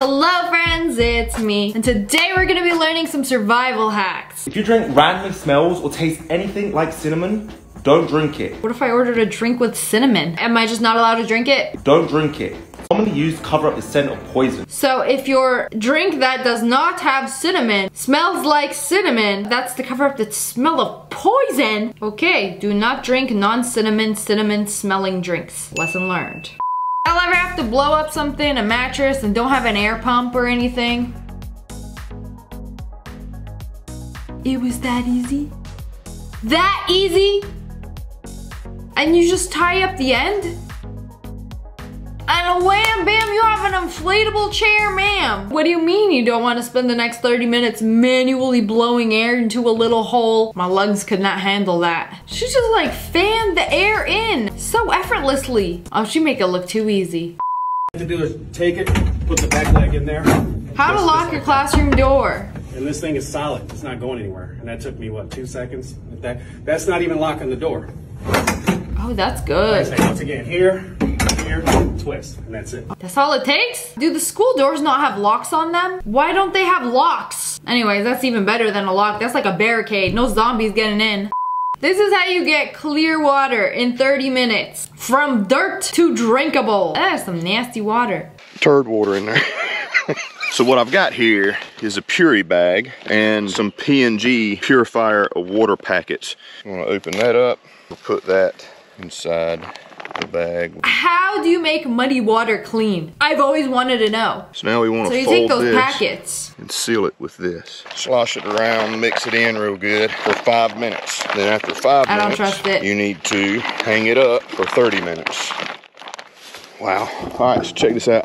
Hello friends, it's me, and today we're gonna be learning some survival hacks. If your drink randomly smells or tastes anything like cinnamon, don't drink it. What if I ordered a drink with cinnamon? Am I just not allowed to drink it? Don't drink it. Commonly used to cover up the scent of poison. So if your drink that does not have cinnamon smells like cinnamon, that's to cover up the smell of poison. Okay, do not drink non-cinnamon smelling drinks. Lesson learned. I'll ever have to blow up something, a mattress, and don't have an air pump or anything? It was that easy? That easy? And you just tie up the end? And wham bam, you have an inflatable chair, ma'am. What do you mean you don't want to spend the next 30 minutes manually blowing air into a little hole? My lungs could not handle that. She just like fanned the air in so effortlessly. Oh, she make it look too easy. What you have to do is take it, put the back leg in there. How to lock your classroom door. And this thing is solid, it's not going anywhere. And that took me, what, 2 seconds? That's not even locking the door. Oh, that's good. Right, so once again, here. Twist, and that's it. That's all it takes? Do the school doors not have locks on them? Why don't they have locks? Anyways, that's even better than a lock. That's like a barricade. No zombies getting in. This is how you get clear water in 30 minutes. From dirt to drinkable. That is some nasty water. Turd water in there. So what I've got here is a Puri bag and some P&G purifier of water packets. I'm gonna open that up. We'll put that inside the bag. How do you make muddy water clean? I've always wanted to know. So now we want to fold those packets and seal it with this. Slosh it around, mix it in real good for 5 minutes. Then after 5 minutes, I don't trust it. You need to hang it up for 30 minutes. Wow. All right, so check this out.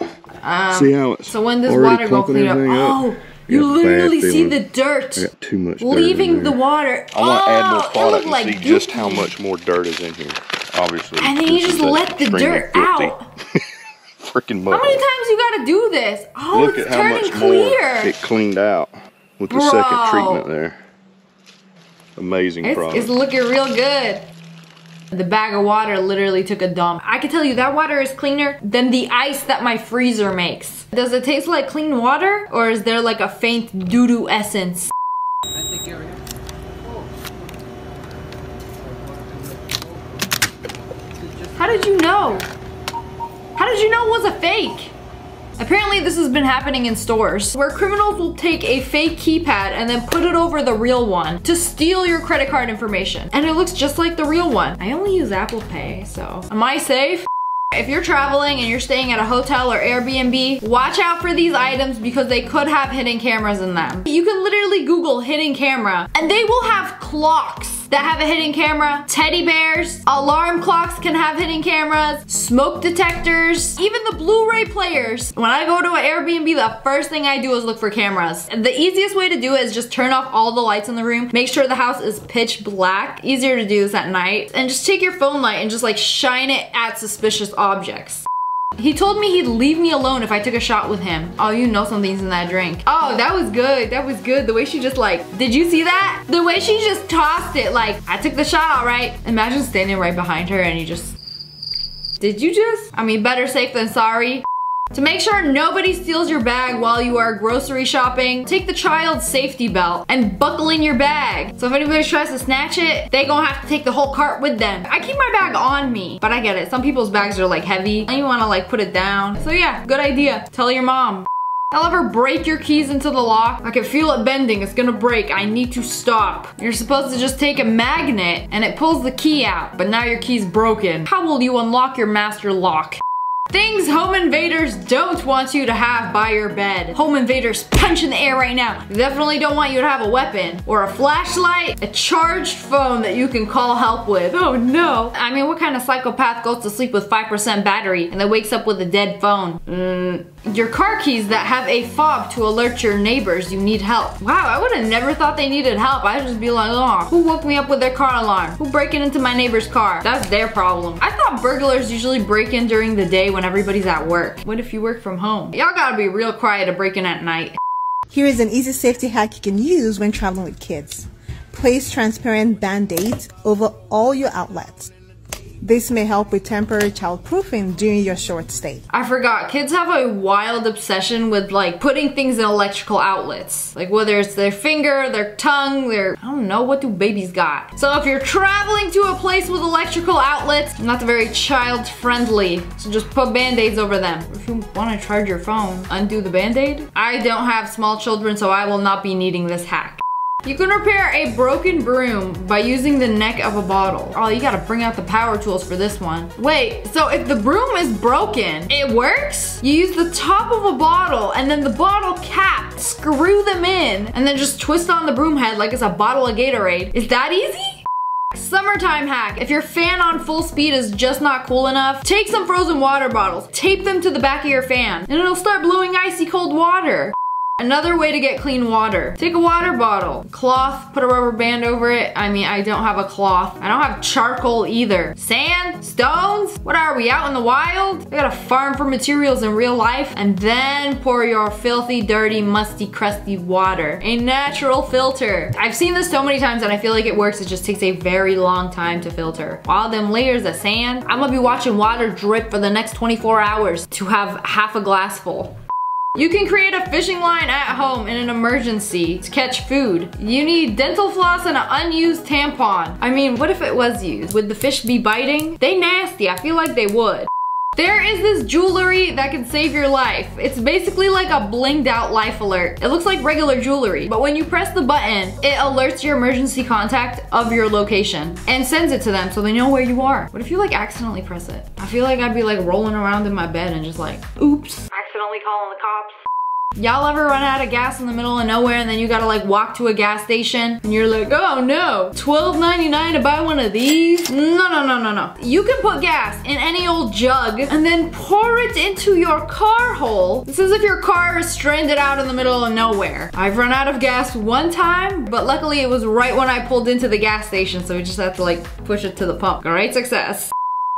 See how it's. So when this water goes clean up, oh, you literally see the dirt. I got too much dirt leaving the water. I want to add more product and see just how much more dirt is in here. Obviously, and then you just let the dirt out. Freaking mud. How many times you gotta do this? Oh, look at how much clear. More it cleaned out with the second treatment there. Amazing product. It's looking real good. The bag of water literally took a dump. I can tell you that water is cleaner than the ice that my freezer makes. Does it taste like clean water, or is there like a faint doo-doo essence? How did you know? How did you know it was a fake? Apparently this has been happening in stores where criminals will take a fake keypad and then put it over the real one to steal your credit card information. And it looks just like the real one. I only use Apple Pay, so am I safe? If you're traveling and you're staying at a hotel or Airbnb, watch out for these items because they could have hidden cameras in them. You can literally Google hidden camera and they will have clocks that have a hidden camera, teddy bears, alarm clocks can have hidden cameras, smoke detectors, even the Blu-ray players. When I go to an Airbnb, the first thing I do is look for cameras. And the easiest way to do it is just turn off all the lights in the room, make sure the house is pitch black, easier to do this at night, and just take your phone light and just like shine it at suspicious objects. He told me he'd leave me alone if I took a shot with him. Oh, you know something's in that drink. Oh, that was good. That was good. The way she just like, did you see that? The way she just tossed it like, I took the shot, all right. Imagine standing right behind her and you just, did you just? I mean, better safe than sorry. To make sure nobody steals your bag while you are grocery shopping, take the child's safety belt and buckle in your bag. So if anybody tries to snatch it, they gonna have to take the whole cart with them. I keep my bag on me, but I get it. Some people's bags are like heavy and you wanna like put it down. So yeah, good idea. Tell your mom. I'll ever break your keys into the lock. I can feel it bending, it's gonna break. I need to stop. You're supposed to just take a magnet and it pulls the key out, but now your key's broken. How will you unlock your master lock? Things home invaders don't want you to have by your bed. Home invaders, punch in the air right now. They definitely don't want you to have a weapon or a flashlight, a charged phone that you can call help with. Oh no. I mean, what kind of psychopath goes to sleep with 5% battery and then wakes up with a dead phone? Your car keys that have a fob to alert your neighbors you need help. Wow, I would have never thought they needed help. I'd just be like, oh, who woke me up with their car alarm? Who breaking into my neighbor's car? That's their problem. I thought burglars usually break in during the day when everybody's at work. What if you work from home? Y'all gotta be real quiet to break in at night. Here is an easy safety hack you can use when traveling with kids. Place transparent band-aids over all your outlets. This may help with temporary childproofing during your short stay. I forgot, kids have a wild obsession with like putting things in electrical outlets. Like whether it's their finger, their tongue, their, I don't know, what do babies got? So if you're traveling to a place with electrical outlets, not very child friendly, so just put band-aids over them. If you want to charge your phone, undo the band-aid. I don't have small children, so I will not be needing this hack. You can repair a broken broom by using the neck of a bottle. Oh, you gotta bring out the power tools for this one. Wait, so if the broom is broken, it works? You use the top of a bottle and then the bottle cap, screw them in, and then just twist on the broom head like it's a bottle of Gatorade. Is that easy? Summertime hack. If your fan on full speed is just not cool enough, take some frozen water bottles, tape them to the back of your fan, and it'll start blowing icy cold water. Another way to get clean water. Take a water bottle, cloth, put a rubber band over it. I mean, I don't have a cloth. I don't have charcoal either. Sand? Stones? What are we, out in the wild? I gotta farm for materials in real life. And then pour your filthy, dirty, musty, crusty water. A natural filter. I've seen this so many times and I feel like it works. It just takes a very long time to filter. All them layers of sand. I'm gonna be watching water drip for the next 24 hours to have half a glass full. You can create a fishing line at home in an emergency to catch food. You need dental floss and an unused tampon. I mean, what if it was used? Would the fish be biting? They nasty, I feel like they would. There is this jewelry that can save your life. It's basically like a blinged out life alert. It looks like regular jewelry, but when you press the button, it alerts your emergency contact of your location and sends it to them so they know where you are. What if you like accidentally press it? I feel like I'd be like rolling around in my bed and just like, oops. Accidentally calling the cops. Y'all ever run out of gas in the middle of nowhere and then you gotta like walk to a gas station and you're like, oh no, $12.99 to buy one of these? No. You can put gas in any old jug and then pour it into your car hole. This is if your car is stranded out in the middle of nowhere. I've run out of gas one time, but luckily it was right when I pulled into the gas station, so we just have to like push it to the pump. Great success.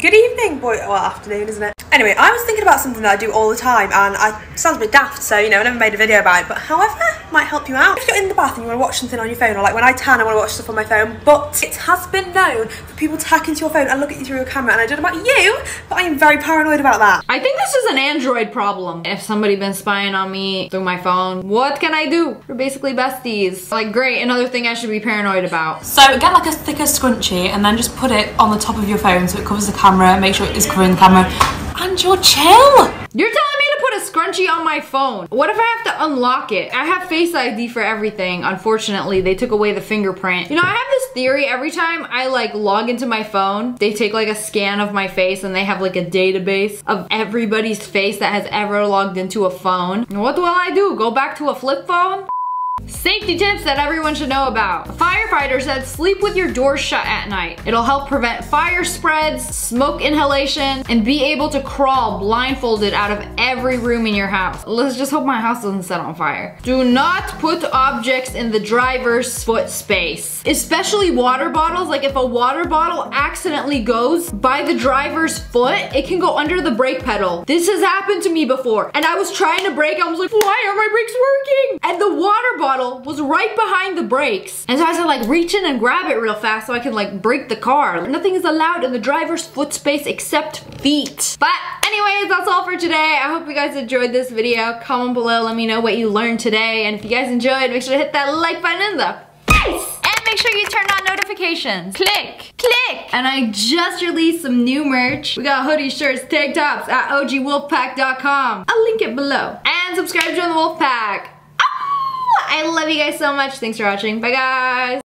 Good evening, boy. Well, afternoon, isn't it? Anyway, I was thinking about something that I do all the time, and it sounds a bit daft, so, you know, I never made a video about it, but however, it might help you out. If you're in the bath and you want to watch something on your phone, or like when I tan, I want to watch stuff on my phone, but it has been known for people to hack into your phone and look at you through your camera, and I don't know about you, but I am very paranoid about that. I think this is an Android problem. If somebody's been spying on me through my phone, what can I do? We're basically besties. Like, great, another thing I should be paranoid about. So, get like a thicker scrunchie, and then just put it on the top of your phone so it covers the camera, make sure it is covering the camera, and you're chill. You're telling me to put a scrunchie on my phone? What if I have to unlock it? I have Face ID for everything. Unfortunately, they took away the fingerprint. You know, I have this theory, every time I like log into my phone, they take like a scan of my face and they have like a database of everybody's face that has ever logged into a phone. And what will I do? Go back to a flip phone? Safety tips that everyone should know about. A firefighter said sleep with your doors shut at night. It'll help prevent fire spreads, smoke inhalation, and be able to crawl blindfolded out of every room in your house. Let's just hope my house doesn't set on fire. Do not put objects in the driver's foot space, especially water bottles. Like if a water bottle accidentally goes by the driver's foot, it can go under the brake pedal. This has happened to me before, and I was trying to brake. I was like, why are my brakes working? And the water bottle was right behind the brakes. And so I had to like reach in and grab it real fast so I could like brake the car. Nothing is allowed in the driver's foot space except feet. But anyways, that's all for today. I hope you guys enjoyed this video. Comment below, let me know what you learned today. And if you guys enjoyed, make sure to hit that like button in the face. And make sure you turn on notifications. Click, click. And I just released some new merch. We got hoodies, shirts, tank tops at ogwolfpack.com. I'll link it below. And subscribe, join the Wolfpack. I love you guys so much. Thanks for watching. Bye, guys.